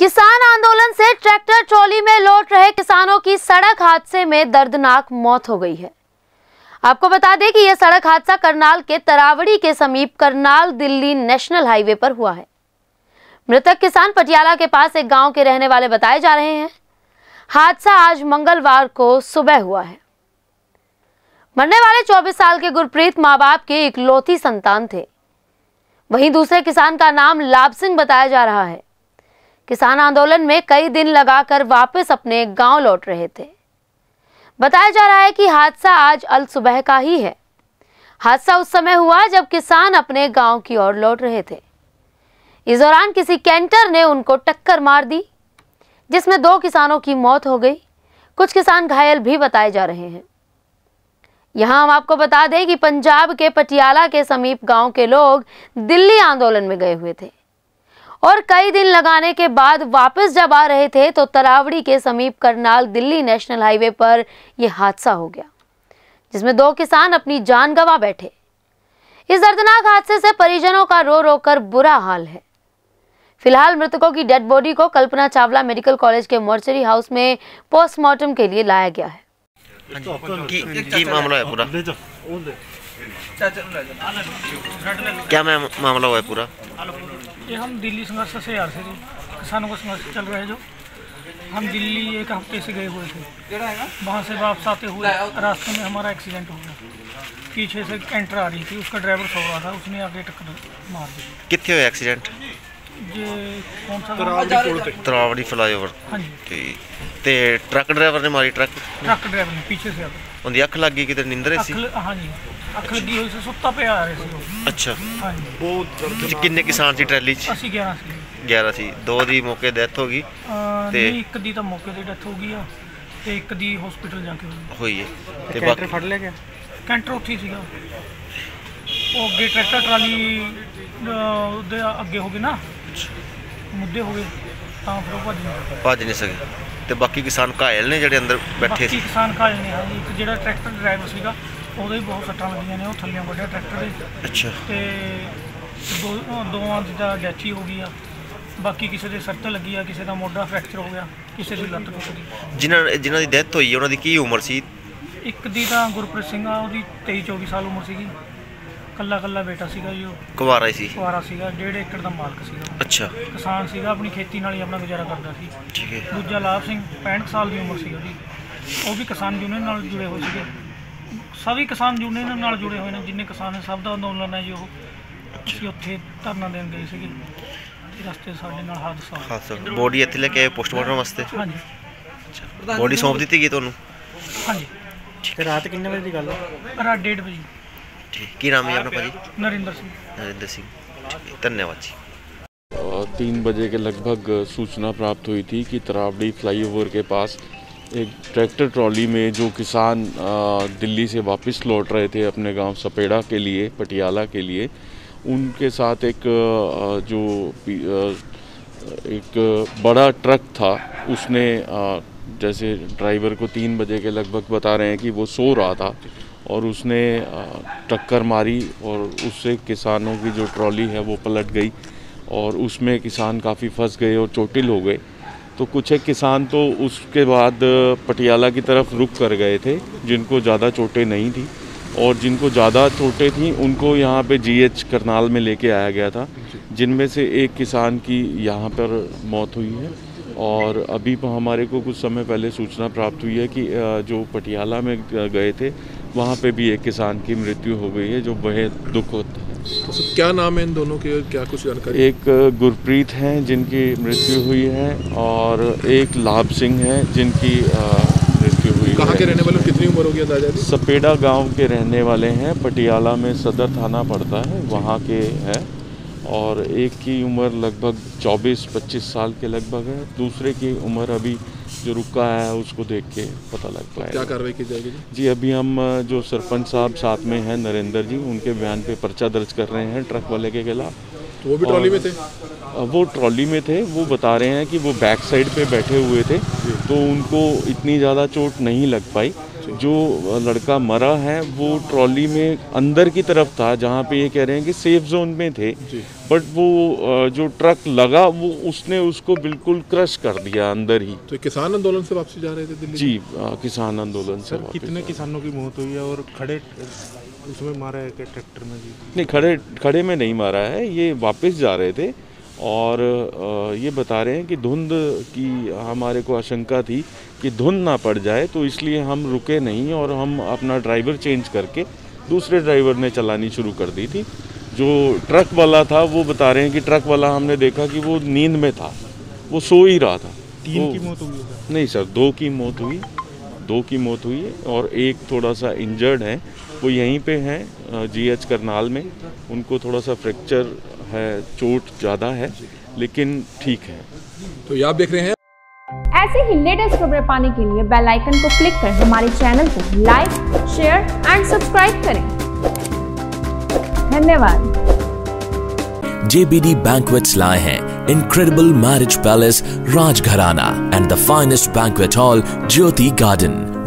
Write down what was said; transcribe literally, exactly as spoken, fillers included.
किसान आंदोलन से ट्रैक्टर ट्रॉली में लौट रहे किसानों की सड़क हादसे में दर्दनाक मौत हो गई है। आपको बता दें कि यह सड़क हादसा करनाल के तरावड़ी के समीप करनाल दिल्ली नेशनल हाईवे पर हुआ है। मृतक किसान पटियाला के पास एक गांव के रहने वाले बताए जा रहे हैं। हादसा आज मंगलवार को सुबह हुआ है। मरने वाले चौबीस साल के गुरप्रीत माँ बाप के इकलौती संतान थे। वहीं दूसरे किसान का नाम लाभ सिंह बताया जा रहा है। किसान आंदोलन में कई दिन लगाकर वापस अपने गांव लौट रहे थे। बताया जा रहा है कि हादसा आज अल सुबह का ही है। हादसा उस समय हुआ जब किसान अपने गांव की ओर लौट रहे थे। इस दौरान किसी कैंटर ने उनको टक्कर मार दी, जिसमें दो किसानों की मौत हो गई। कुछ किसान घायल भी बताए जा रहे हैं। यहाँ हम आपको बता दें कि पंजाब के पटियाला के समीप गांव के लोग दिल्ली आंदोलन में गए हुए थे और कई दिन लगाने के बाद वापस जब आ रहे थे तो तरावड़ी के समीप करनाल दिल्ली नेशनल हाईवे पर यह हादसा हो गया, जिसमें दो किसान अपनी जान गंवा बैठे। इस दर्दनाक हादसे से परिजनों का रो रो कर बुरा हाल है। फिलहाल मृतकों की डेड बॉडी को कल्पना चावला मेडिकल कॉलेज के मोर्चरी हाउस में पोस्टमार्टम के लिए लाया गया है। की मामला है पूरा क्या मामला हुआ है पूरा? ये हम दिल्ली संघर्ष से यार से किसानों का संघर्ष चल रहा है। जो हम दिल्ली एक हफ्ते से गए हुए थे, वहाँ से वापस आते हुए रास्ते में हमारा एक्सीडेंट हो गया। पीछे से कैंटर आ रही थी, उसका ड्राइवर सो रहा था, उसने आगे टक्कर मार दी। कितने हुए एक्सीडेंट? ये कौन सा? तरावड़ी फ्लाईओवर। हाँ जी। तो ट्रक ड्राइवर ने मारी? ट्रक ट्रक ड्राइवर ने पीछे से आकर उनकी अख लग गई। किधर नींदरे सी? हाँ जी, अख लगी हुई से सुत्ता पे आ रहे थे। अच्छा। हाँ जी। वो कितने किसान सी ट्रैली च? अस्सी ग्यारह सी। ग्यारह सी। दो दी मौके डेथ हो गई ते एक दी तो मौके ते डेथ हो गई है ते एक दी हॉस्पिटल जाके हुई है। ते बाकी फड़ ले गया कैंटर उठी सीगा। वो गे ट्रैक्टर ट्राली दे अगे हो गई ना, मुद्दे हो गए तां फिर वो भज भज नहीं सके। ते बाकी किसान घायल ने जेडे अंदर बैठे? बाकी किसान घायल ने। हाँ जी, एक जेड़ा ट्रैक्टर ड्राइवर सीगा ओहदे भी बहुत सट्टां लगियां ने, वो थल्ले वड्डा ट्रैक्टर दे। अच्छा। ते दो दोवां दी तां डेथ ही हो गई आ। बाकी किसी दे सट्ट लगी आ, किसी दा मोढा फ्रैक्चर हो गया, किसी दी लत्त टुट गई। जिन्हां जिन्हां दी डेथ होई उहनां दी की उम्र सी? एक दी तां गुरप्रीत सिंह आ, ओहदी तेईस चौबीस साल उम्र सीगी। कल्ला कल्ला बेटा सीगा जी, वो कुवारा ही सी। कुवारा सीगा, डेढ़ एकड़ दा मालक सीगा। अच्छा। किसान सीगा, अपनी खेती नाल ही अपना गुजारा करदा सी। ठीक है। दूजा लाभ सिंह पैंसठ साल दी उम्र सी ओदी, वो भी किसान यूनियन नाल जुड़े होए सीगे। सभी किसान यूनियन नाल जुड़े होए ने, जिन्ने किसान ने सब दा अंदोलन है जी। वो ਅਸੀਂ ਉੱਥੇ ਧਰਨਾ ਦੇਣ ਗਏ ਸੀਗੇ, ਰਸਤੇ ਸਾਡੇ ਨਾਲ ਹਾਦਸਾ। ਹਾਦਸਾ ਬੋਡੀ ਇੱਥੇ ਲੈ ਕੇ ਪੋਸਟਮਾਰਟਮ ਵਾਸਤੇ? ਹਾਂ ਜੀ। ਅੱਛਾ, ਬੋਡੀ ਸੌਂਪ ਦਿੱਤੀ ਗਈ ਤੁਹਾਨੂੰ? ਹਾਂ ਜੀ। ਠੀਕ। ਰਾਤ ਕਿੰਨੇ ਵਜੇ ਦੀ ਗੱਲ ਹੈ? ਰਾਤ डेढ़ ਵਜੇ। की नाम है आपका जी? नरेंद्र सिंह। नरेंद्र सिंह, धन्यवाद जी। तीन बजे के लगभग सूचना प्राप्त हुई थी कि तरावड़ी फ्लाईओवर के पास एक ट्रैक्टर ट्रॉली में जो किसान दिल्ली से वापस लौट रहे थे अपने गांव सपेड़ा के लिए, पटियाला के लिए, उनके साथ एक जो एक बड़ा ट्रक था उसने, जैसे ड्राइवर को तीन बजे के लगभग बता रहे हैं कि वो सो रहा था और उसने टक्कर मारी और उससे किसानों की जो ट्रॉली है वो पलट गई और उसमें किसान काफ़ी फंस गए और चोटिल हो गए। तो कुछ एक किसान तो उसके बाद पटियाला की तरफ रुक कर गए थे, जिनको ज़्यादा चोटें नहीं थी, और जिनको ज़्यादा चोटें थीं उनको यहाँ पे जीएच करनाल में लेके आया गया था, जिनमें से एक किसान की यहाँ पर मौत हुई है। और अभी हमारे को कुछ समय पहले सूचना प्राप्त हुई है कि जो पटियाला में गए थे वहाँ पे भी एक किसान की मृत्यु हो गई है, जो बेहद दुख होता है। तो क्या नाम है इन दोनों के, क्या कुछ जानकारी? एक गुरप्रीत हैं जिनकी मृत्यु हुई है और एक लाभ सिंह हैं जिनकी मृत्यु हुई है। कहाँ के रहने वाले? कितनी उम्र होगी अंदाजा? सपेड़ा गांव के रहने वाले हैं, पटियाला में सदर थाना पड़ता है, वहाँ के हैं। और एक की उम्र लगभग चौबीस पच्चीस साल के लगभग है, दूसरे की उम्र अभी जो रुका है उसको देख के पता लग पाएगा। क्या कार्रवाई की जाएगी जी? अभी हम जो सरपंच साहब साथ में हैं नरेंद्र जी, उनके बयान पे पर्चा दर्ज कर रहे हैं ट्रक वाले के खिलाफ। तो वो भी ट्रॉली में थे? वो ट्रॉली में थे, वो बता रहे हैं कि वो बैक साइड पे बैठे हुए थे तो उनको इतनी ज़्यादा चोट नहीं लग पाई, जो लड़का मरा है वो ट्रॉली में अंदर की तरफ था, जहाँ पे ये कह रहे हैं कि सेफ जोन में थे, बट वो जो ट्रक लगा वो उसने उसको बिल्कुल क्रश कर दिया अंदर ही। तो किसान आंदोलन से वापसी जा रहे थे दिल्ली? जी, किसान आंदोलन से। कितने किसानों की मौत हुई है और खड़े उसमें मारा है क्या ट्रैक्टर में? जी नहीं, खड़े खड़े में नहीं मारा है, ये वापस जा रहे थे और ये बता रहे हैं कि धुंध की हमारे को आशंका थी कि धुंध ना पड़ जाए, तो इसलिए हम रुके नहीं और हम अपना ड्राइवर चेंज करके दूसरे ड्राइवर ने चलानी शुरू कर दी थी। जो ट्रक वाला था वो बता रहे हैं कि ट्रक वाला हमने देखा कि वो नींद में था, वो सो ही रहा था। तीन की मौत हुई है? नहीं सर, दो की मौत हुई दो की मौत हुई है और एक थोड़ा सा इंजर्ड है, वो यहीं पे हैं जीएच करनाल में। उनको थोड़ा सा फ्रैक्चर है, चोट ज़्यादा है लेकिन ठीक है। तो ये आप देख रहे हैं। ऐसे ही लेटेस्ट खबरें पाने के लिए बेल आइकन को क्लिक कर हमारे चैनल को लाइक, शेयर एंड सब्सक्राइब करें। धन्यवाद। जेबीडी बैंकवेट्स लाए हैं incredible marriage palace Rajgharana and the finest banquet hall Jyoti garden.